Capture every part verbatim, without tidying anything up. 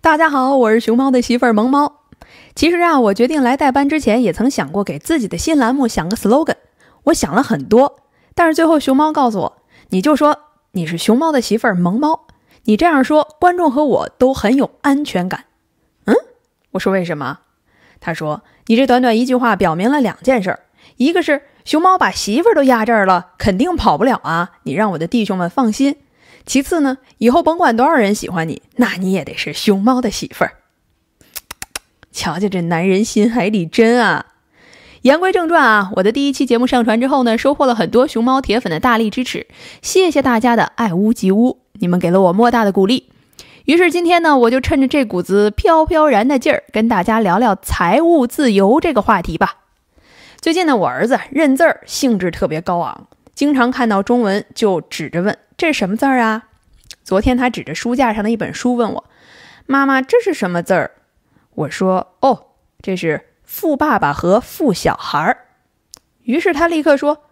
大家好，我是熊猫的媳妇儿萌猫。其实啊，我决定来代班之前也曾想过给自己的新栏目想个 slogan， 我想了很多，但是最后熊猫告诉我，你就说你是熊猫的媳妇儿萌猫，你这样说观众和我都很有安全感。嗯，我说为什么？他说你这短短一句话表明了两件事，一个是熊猫把媳妇儿都压这儿了，肯定跑不了啊，你让我的弟兄们放心。其次呢，以后甭管多少人喜欢你，那你也得是熊猫的媳妇儿。瞧瞧这男人心海里针啊！言归正传啊，我的第一期节目上传之后呢，收获了很多熊猫铁粉的大力支持，谢谢大家的爱屋及乌，你们给了我莫大的鼓励。于是今天呢，我就趁着这股子飘飘然的劲儿，跟大家聊聊财务自由这个话题吧。最近呢，我儿子认字儿兴致特别高昂，经常看到中文就指着问，这是什么字儿啊？昨天他指着书架上的一本书问我，妈妈这是什么字儿？我说哦，这是富爸爸和富小孩儿。于是他立刻说，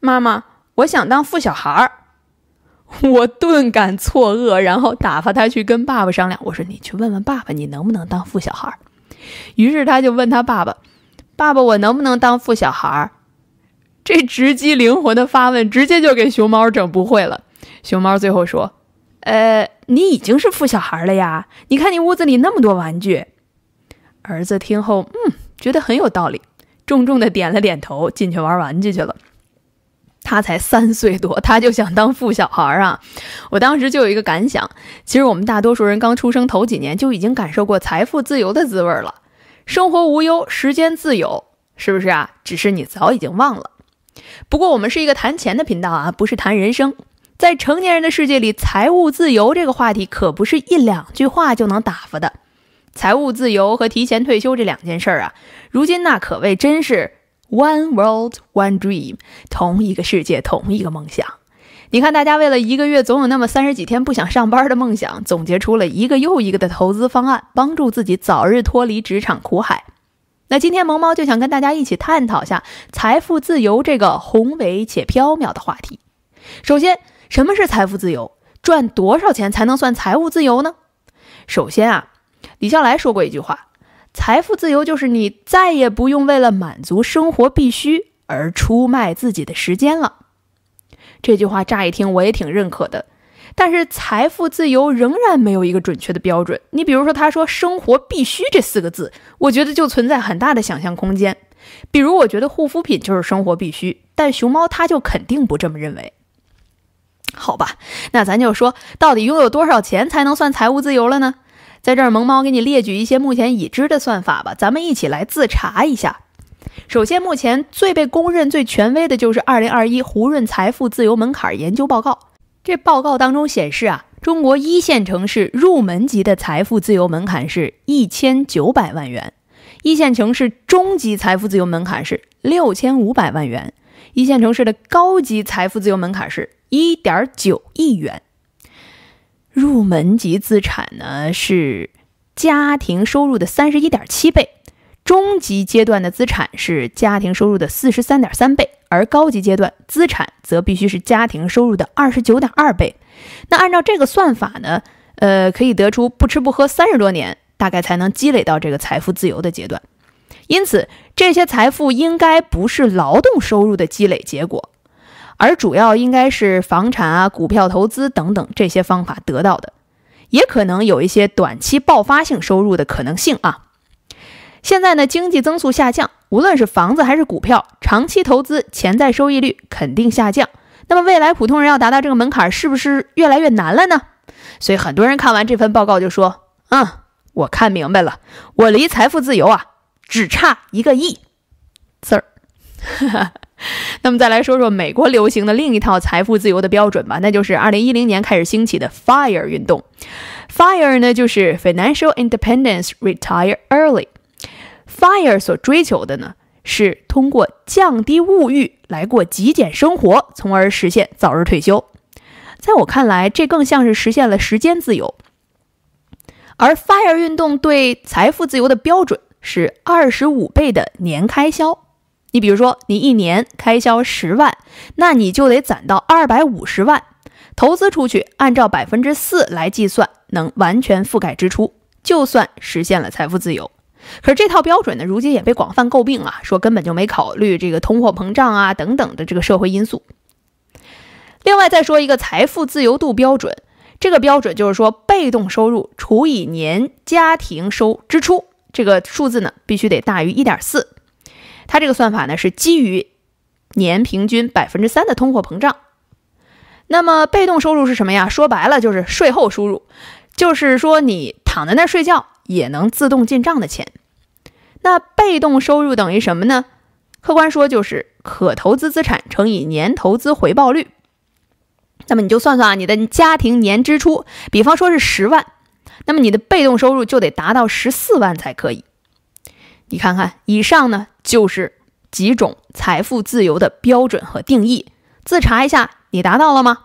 妈妈我想当富小孩儿。我顿感错愕，然后打发他去跟爸爸商量，我说你去问问爸爸你能不能当富小孩儿。于是他就问他爸爸，爸爸我能不能当富小孩儿？这直击灵魂的发问直接就给熊猫整不会了。熊猫最后说，呃，你已经是富小孩了呀，你看你屋子里那么多玩具。儿子听后嗯，觉得很有道理，重重的点了点头，进去玩玩具去了。他才三岁多，他就想当富小孩啊！我当时就有一个感想，其实我们大多数人刚出生头几年就已经感受过财富自由的滋味了，生活无忧，时间自由，是不是啊？只是你早已经忘了。不过我们是一个谈钱的频道啊，不是谈人生。在成年人的世界里，财务自由这个话题可不是一两句话就能打发的。财务自由和提前退休这两件事儿啊，如今那可谓真是 one world one dream， 同一个世界同一个梦想。你看大家为了一个月总有那么三十几天不想上班的梦想，总结出了一个又一个的投资方案，帮助自己早日脱离职场苦海。那今天萌猫就想跟大家一起探讨下财富自由这个宏伟且缥缈的话题。首先，什么是财富自由？赚多少钱才能算财务自由呢？首先啊，李笑来说过一句话，财富自由就是你再也不用为了满足生活必须而出卖自己的时间了。这句话乍一听我也挺认可的，但是财富自由仍然没有一个准确的标准。你比如说他说生活必须这四个字，我觉得就存在很大的想象空间。比如我觉得护肤品就是生活必须，但熊猫他就肯定不这么认为。好吧，那咱就说到底拥有多少钱才能算财务自由了呢？在这儿萌猫给你列举一些目前已知的算法吧，咱们一起来自查一下。首先，目前最被公认最权威的就是二零二一胡润财富自由门槛研究报告。这报告当中显示啊，中国一线城市入门级的财富自由门槛是一千九百万元，一线城市中级财富自由门槛是六千五百万元，一线城市的高级财富自由门槛是 一点九亿元。入门级资产呢是家庭收入的 三十一点七倍，中级阶段的资产是家庭收入的 四十三点三倍，而高级阶段资产则必须是家庭收入的 二十九点二倍。那按照这个算法呢，呃，可以得出不吃不喝三十多年大概才能积累到这个财富自由的阶段。因此这些财富应该不是劳动收入的积累结果，而主要应该是房产啊、股票投资等等这些方法得到的，也可能有一些短期爆发性收入的可能性啊。现在呢，经济增速下降，无论是房子还是股票，长期投资潜在收益率肯定下降。那么未来普通人要达到这个门槛是不是越来越难了呢？所以很多人看完这份报告就说，嗯，我看明白了，我离财富自由啊，只差一个亿字儿。哈哈。那么再来说说美国流行的另一套财富自由的标准吧，那就是二零一零年开始兴起的 Fire 运动。 Fire 呢就是 Financial Independence Retire Early。 Fire 所追求的呢是通过降低物欲来过极简生活，从而实现早日退休。在我看来，这更像是实现了时间自由。而 Fire 运动对财富自由的标准是二十五倍的年开销。你比如说你一年开销十万，那你就得攒到二百五十万，投资出去按照 百分之四 来计算，能完全覆盖支出。就算实现了财富自由。可是这套标准呢，如今也被广泛诟病啊，说根本就没考虑这个通货膨胀啊等等的这个社会因素。另外再说一个财富自由度标准，这个标准就是说被动收入除以年家庭收支出，这个数字呢必须得大于 一点四。 它这个算法呢是基于年平均 百分之三 的通货膨胀。那么被动收入是什么呀？说白了就是税后收入，就是说你躺在那儿睡觉也能自动进账的钱。那被动收入等于什么呢？客观说就是可投资资产乘以年投资回报率。那么你就算算啊，你的家庭年支出比方说是十万，那么你的被动收入就得达到十四万才可以。你看看以上呢就是几种财富自由的标准和定义，自查一下你达到了吗？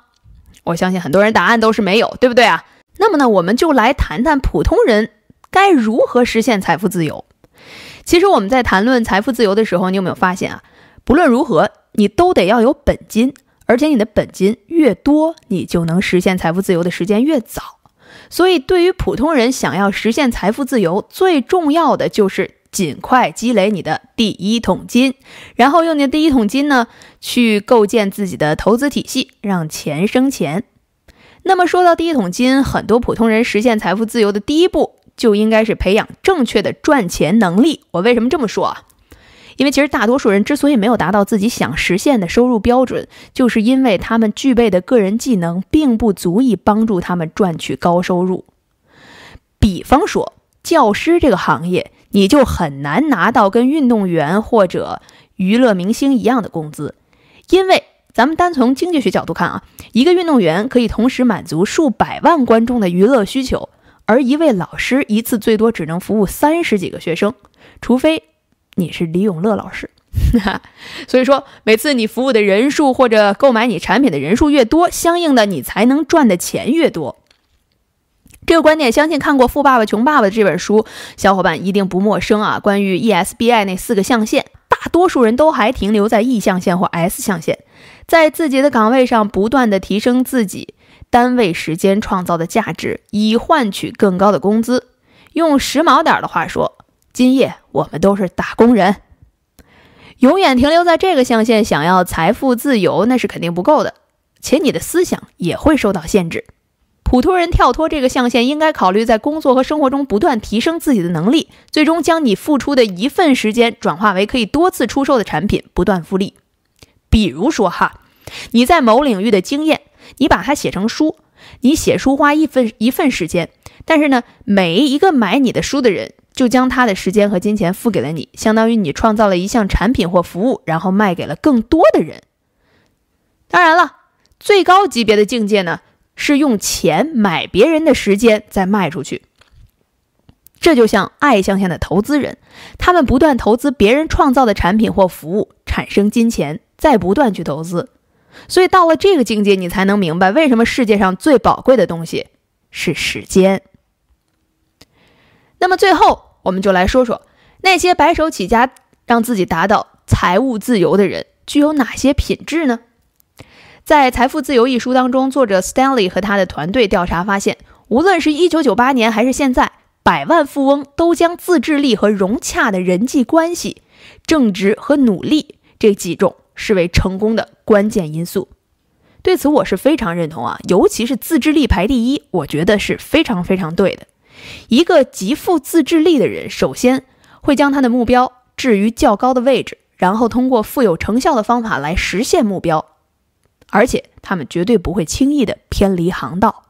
我相信很多人答案都是没有，对不对啊？那么呢，我们就来谈谈普通人该如何实现财富自由。其实我们在谈论财富自由的时候，你有没有发现啊，不论如何你都得要有本金，而且你的本金越多，你就能实现财富自由的时间越早。所以对于普通人想要实现财富自由，最重要的就是尽快积累你的第一桶金，然后用你的第一桶金呢去构建自己的投资体系，让钱生钱。那么说到第一桶金，很多普通人实现财富自由的第一步就应该是培养正确的赚钱能力。我为什么这么说啊？因为其实大多数人之所以没有达到自己想实现的收入标准，就是因为他们具备的个人技能并不足以帮助他们赚取高收入。比方说教师这个行业，你就很难拿到跟运动员或者娱乐明星一样的工资。因为咱们单从经济学角度看啊，一个运动员可以同时满足数百万观众的娱乐需求，而一位老师一次最多只能服务三十几个学生，除非你是李永乐老师。所以说每次你服务的人数或者购买你产品的人数越多，相应的你才能赚的钱越多。这个观点相信看过《富爸爸穷爸爸》这本书小伙伴一定不陌生啊。关于 E S B I 那四个象限，大多数人都还停留在 E 象限或 S 象限，在自己的岗位上不断的提升自己单位时间创造的价值，以换取更高的工资。用时髦点的话说，今夜我们都是打工人。永远停留在这个象限想要财富自由，那是肯定不够的，且你的思想也会受到限制。普通人跳脱这个象限，应该考虑在工作和生活中不断提升自己的能力，最终将你付出的一份时间转化为可以多次出售的产品，不断复利。比如说哈，你在某领域的经验，你把它写成书，你写书花一份一份时间，但是呢，每一个买你的书的人就将他的时间和金钱付给了你，相当于你创造了一项产品或服务，然后卖给了更多的人。当然了，最高级别的境界呢，是用钱买别人的时间再卖出去。这就像爱象限的投资人，他们不断投资别人创造的产品或服务，产生金钱，再不断去投资。所以到了这个境界，你才能明白为什么世界上最宝贵的东西是时间。那么最后我们就来说说那些白手起家让自己达到财务自由的人具有哪些品质呢？在《财富自由》一书当中，作者 Stanley 和他的团队调查发现，无论是一九九八年还是现在，百万富翁都将自制力和融洽的人际关系、正直和努力这几种视为成功的关键因素。对此我是非常认同啊，尤其是自制力排第一，我觉得是非常非常对的。一个极富自制力的人，首先会将他的目标置于较高的位置，然后通过富有成效的方法来实现目标，而且他们绝对不会轻易的偏离航道。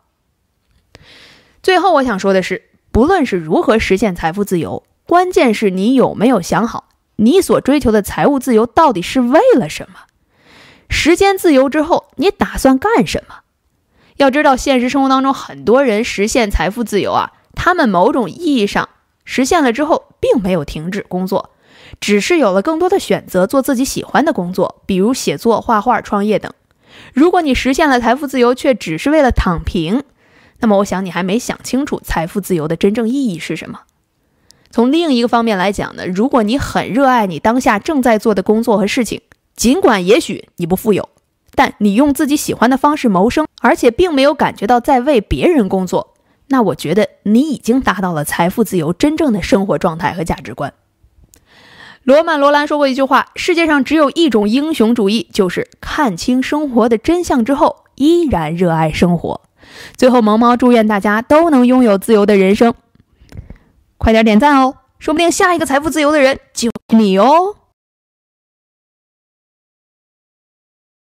最后我想说的是，不论是如何实现财富自由，关键是你有没有想好你所追求的财务自由到底是为了什么？时间自由之后，你打算干什么？要知道现实生活当中很多人实现财富自由啊，他们某种意义上实现了之后并没有停止工作，只是有了更多的选择，做自己喜欢的工作，比如写作、画画、创业等。如果你实现了财富自由却只是为了躺平，那么我想你还没想清楚财富自由的真正意义是什么。从另一个方面来讲呢，如果你很热爱你当下正在做的工作和事情，尽管也许你不富有，但你用自己喜欢的方式谋生，而且并没有感觉到在为别人工作，那我觉得你已经达到了财富自由真正的生活状态和价值观。罗曼·罗兰说过一句话：世界上只有一种英雄主义，就是看清生活的真相之后，依然热爱生活。最后，萌猫祝愿大家都能拥有自由的人生。快点点赞哦，说不定下一个财富自由的人就是你哦。